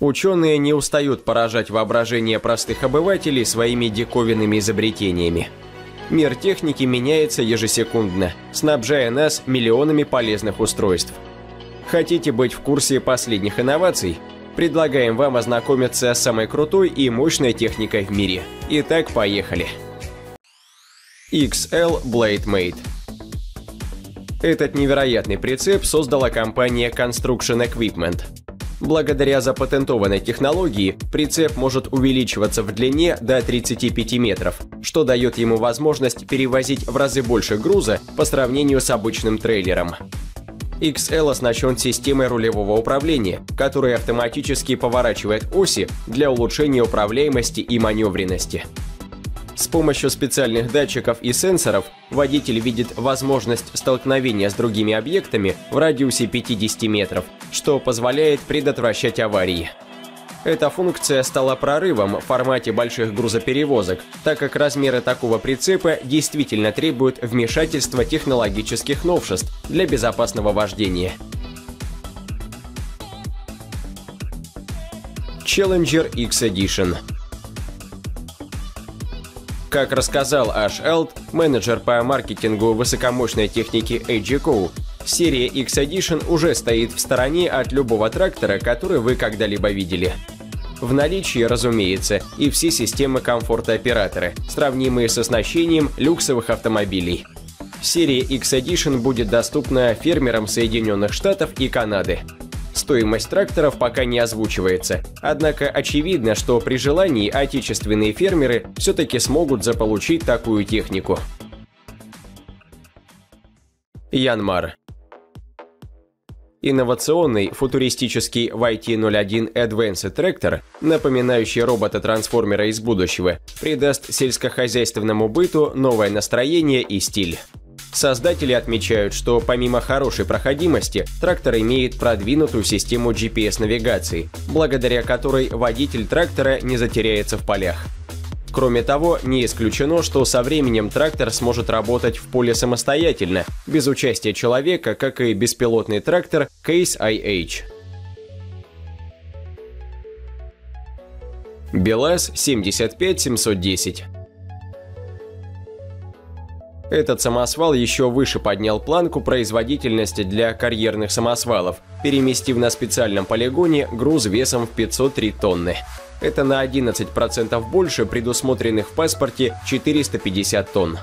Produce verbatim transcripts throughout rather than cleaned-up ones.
Ученые не устают поражать воображение простых обывателей своими диковинными изобретениями. Мир техники меняется ежесекундно, снабжая нас миллионами полезных устройств. Хотите быть в курсе последних инноваций? Предлагаем вам ознакомиться с самой крутой и мощной техникой в мире. Итак, поехали. икс эл BladeMate. Этот невероятный прицеп создала компания Construction Equipment. Благодаря запатентованной технологии прицеп может увеличиваться в длине до тридцати пяти метров, что дает ему возможность перевозить в разы больше груза по сравнению с обычным трейлером. икс эл оснащен системой рулевого управления, которая автоматически поворачивает оси для улучшения управляемости и маневренности. С помощью специальных датчиков и сенсоров водитель видит возможность столкновения с другими объектами в радиусе пятидесяти метров, что позволяет предотвращать аварии. Эта функция стала прорывом в формате больших грузоперевозок, так как размеры такого прицепа действительно требуют вмешательства технологических новшеств для безопасного вождения. Challenger X-Edition. Как рассказал Аш Алт, менеджер по маркетингу высокомощной техники эй джи си о, серия X-Edition уже стоит в стороне от любого трактора, который вы когда-либо видели. В наличии, разумеется, и все системы комфорта оператора, сравнимые с оснащением люксовых автомобилей. Серия X-Edition будет доступна фермерам Соединенных Штатов и Канады. Стоимость тракторов пока не озвучивается, однако очевидно, что при желании отечественные фермеры все-таки смогут заполучить такую технику. Янмар. Инновационный футуристический уай ти ноль один Advanced Tractor, напоминающий робота-трансформера из будущего, придаст сельскохозяйственному быту новое настроение и стиль. Создатели отмечают, что помимо хорошей проходимости, трактор имеет продвинутую систему джи пи эс-навигации, благодаря которой водитель трактора не затеряется в полях. Кроме того, не исключено, что со временем трактор сможет работать в поле самостоятельно, без участия человека, как и беспилотный трактор Case ай эйч. БелАЗ семьдесят пять семьсот десять. Этот самосвал еще выше поднял планку производительности для карьерных самосвалов, переместив на специальном полигоне груз весом в пятьсот три тонны. Это на одиннадцать процентов больше предусмотренных в паспорте четыреста пятьдесят тонн.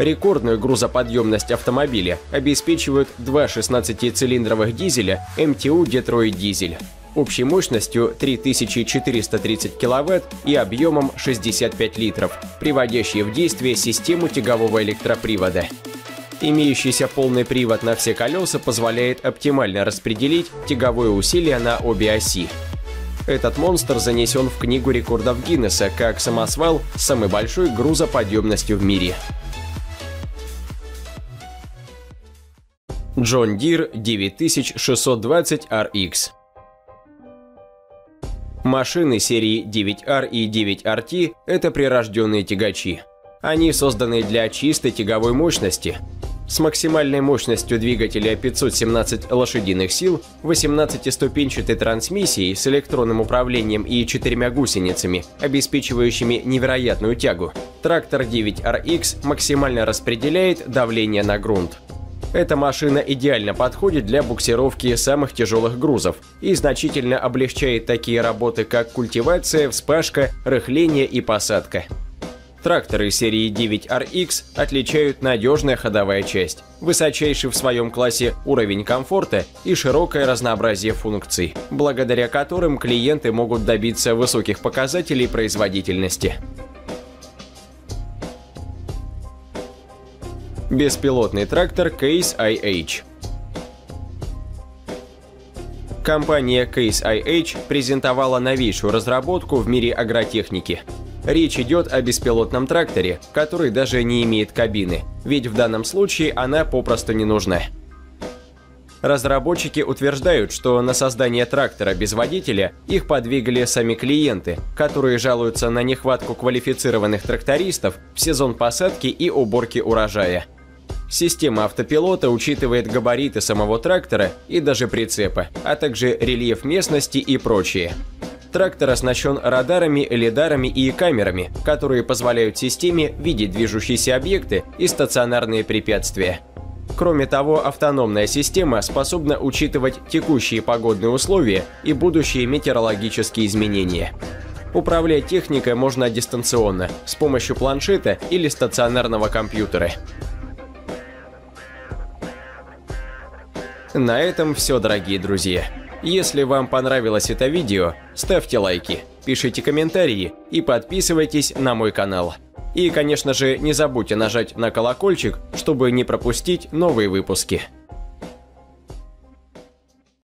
Рекордную грузоподъемность автомобиля обеспечивают два шестнадцатицилиндровых дизеля эм ти ю «Детройт-Дизель» общей мощностью три тысячи четыреста тридцать киловатт и объемом шестьдесят пять литров, приводящие в действие систему тягового электропривода. Имеющийся полный привод на все колеса позволяет оптимально распределить тяговое усилие на обе оси. Этот монстр занесен в Книгу рекордов Гиннесса как самосвал с самой большой грузоподъемностью в мире. John Deere девять тысяч шестьсот двадцать эр икс. Машины серии девять эр и девять эр ти – это прирожденные тягачи. Они созданы для чистой тяговой мощности. С максимальной мощностью двигателя пятьсот семнадцать лошадиных сил, восемнадцатиступенчатой трансмиссией с электронным управлением и четырьмя гусеницами, обеспечивающими невероятную тягу, трактор девять эр икс максимально распределяет давление на грунт. Эта машина идеально подходит для буксировки самых тяжелых грузов и значительно облегчает такие работы, как культивация, вспашка, рыхление и посадка. Тракторы серии девять эр икс отличают надежная ходовая часть, высочайший в своем классе уровень комфорта и широкое разнообразие функций, благодаря которым клиенты могут добиться высоких показателей производительности. Беспилотный трактор Case ай эйч. Компания Case ай эйч презентовала новейшую разработку в мире агротехники. Речь идет о беспилотном тракторе, который даже не имеет кабины, ведь в данном случае она попросту не нужна. Разработчики утверждают, что на создание трактора без водителя их подвигали сами клиенты, которые жалуются на нехватку квалифицированных трактористов в сезон посадки и уборки урожая. Система автопилота учитывает габариты самого трактора и даже прицепа, а также рельеф местности и прочее. Трактор оснащен радарами, лидарами и камерами, которые позволяют системе видеть движущиеся объекты и стационарные препятствия. Кроме того, автономная система способна учитывать текущие погодные условия и будущие метеорологические изменения. Управлять техникой можно дистанционно, с помощью планшета или стационарного компьютера. На этом все, дорогие друзья. Если вам понравилось это видео, ставьте лайки, пишите комментарии и подписывайтесь на мой канал. И, конечно же, не забудьте нажать на колокольчик, чтобы не пропустить новые выпуски.